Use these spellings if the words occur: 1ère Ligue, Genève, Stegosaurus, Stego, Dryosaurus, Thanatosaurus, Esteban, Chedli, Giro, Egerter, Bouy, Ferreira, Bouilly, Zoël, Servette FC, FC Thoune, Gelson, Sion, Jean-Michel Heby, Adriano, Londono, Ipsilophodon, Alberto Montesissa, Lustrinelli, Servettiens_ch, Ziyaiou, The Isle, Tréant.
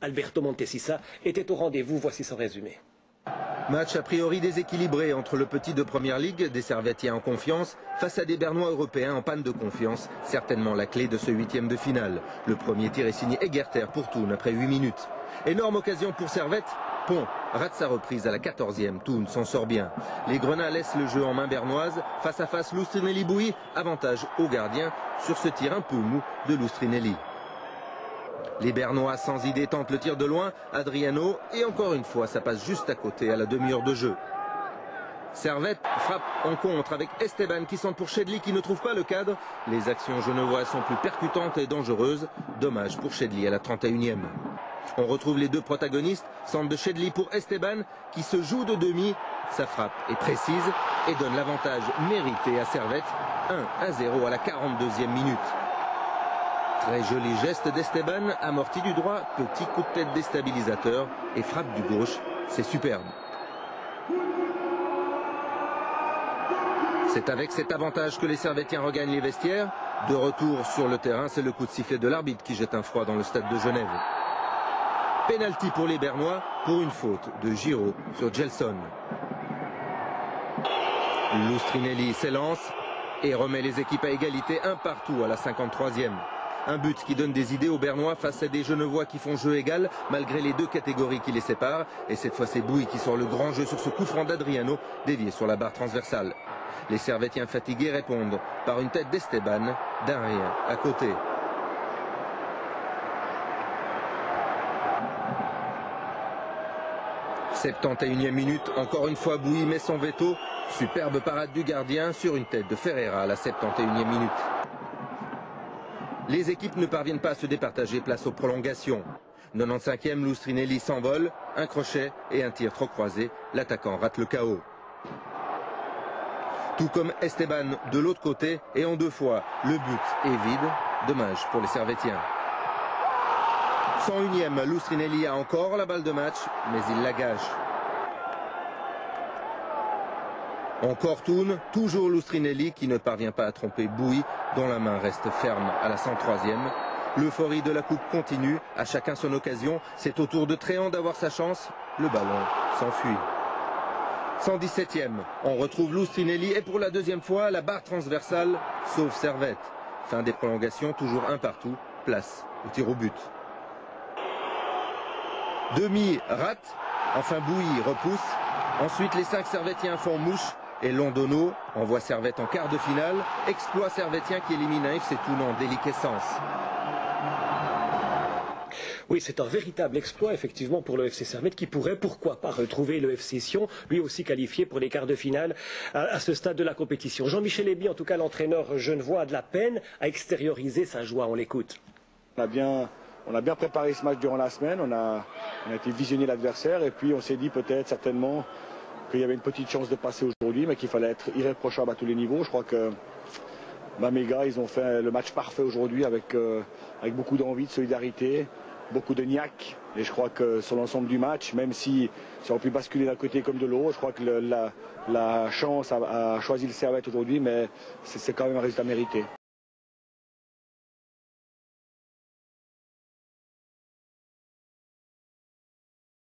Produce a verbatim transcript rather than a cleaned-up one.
Alberto Montesissa était au rendez-vous, voici son résumé. Match a priori déséquilibré entre le petit de Première Ligue, des Servettiens en confiance, face à des Bernois européens en panne de confiance, certainement la clé de ce huitième de finale. Le premier tir est signé Egerter pour Thoune après huit minutes. Énorme occasion pour Servette, Pont rate sa reprise à la quatorzième, Thoune s'en sort bien. Les Grenats laissent le jeu en main bernoise, face à face Lustrinelli Bouilly, avantage au gardien sur ce tir un peu mou de Lustrinelli. Les Bernois sans idée tentent le tir de loin, Adriano, et encore une fois ça passe juste à côté à la demi-heure de jeu. Servette frappe en contre avec Esteban qui centre pour Chedli qui ne trouve pas le cadre. Les actions genevoises sont plus percutantes et dangereuses, dommage pour Chedli à la trente et unième. On retrouve les deux protagonistes, centre de Chedli pour Esteban qui se joue de demi, sa frappe est précise et donne l'avantage mérité à Servette, un à zéro à la quarante-deuxième minute. Très joli geste d'Esteban, amorti du droit, petit coup de tête déstabilisateur et frappe du gauche, c'est superbe. C'est avec cet avantage que les Servettiens regagnent les vestiaires. De retour sur le terrain, c'est le coup de sifflet de l'arbitre qui jette un froid dans le stade de Genève. Pénalty pour les Bernois pour une faute de Giro sur Gelson. Lustrinelli s'élance et remet les équipes à égalité un partout à la cinquante-troisième. Un but qui donne des idées aux Bernois face à des Genevois qui font jeu égal malgré les deux catégories qui les séparent. Et cette fois c'est Bouy qui sort le grand jeu sur ce coup franc d'Adriano dévié sur la barre transversale. Les Servettiens fatigués répondent par une tête d'Esteban d'un rien à côté. septante et unième minute, encore une fois Bouy met son veto. Superbe parade du gardien sur une tête de Ferreira à la septante et unième minute. Les équipes ne parviennent pas à se départager, place aux prolongations. nonante-cinquième, Lustrinelli s'envole, un crochet et un tir trop croisé. L'attaquant rate le K O. Tout comme Esteban de l'autre côté et en deux fois. Le but est vide, dommage pour les Servettiens. cent unième, Lustrinelli a encore la balle de match, mais il la gâche. Encore Thoune, toujours Lustrinelli qui ne parvient pas à tromper Bouy, dont la main reste ferme à la cent troisième. L'euphorie de la coupe continue, à chacun son occasion, c'est au tour de Tréant d'avoir sa chance, le ballon s'enfuit. cent dix-septième, on retrouve Lustrinelli et pour la deuxième fois, la barre transversale sauve Servette. Fin des prolongations, toujours un partout, place au tir au but. Demi rate, enfin Bouy repousse, ensuite les cinq Servettiens font mouche. Et Londono envoie Servette en quart de finale. Exploit servettien qui élimine un F C Thoune en déliquescence. Oui, c'est un véritable exploit effectivement pour le F C Servette qui pourrait, pourquoi pas, retrouver le F C Sion, lui aussi qualifié pour les quarts de finale à, à ce stade de la compétition. Jean-Michel Heby, en tout cas l'entraîneur genevois, a de la peine à extérioriser sa joie. On l'écoute. On a bien, on a bien préparé ce match durant la semaine. On a, on a été visionné l'adversaire et puis on s'est dit peut-être certainement qu'il y avait une petite chance de passer aujourd'hui, mais qu'il fallait être irréprochable à tous les niveaux. Je crois que bah, mes gars, ils ont fait le match parfait aujourd'hui avec, euh, avec beaucoup d'envie, de solidarité, beaucoup de niaque. Et je crois que sur l'ensemble du match, même si, si on a pu basculer d'un côté comme de l'autre, je crois que le, la, la chance a, a choisi le Servette aujourd'hui, mais c'est quand même un résultat mérité.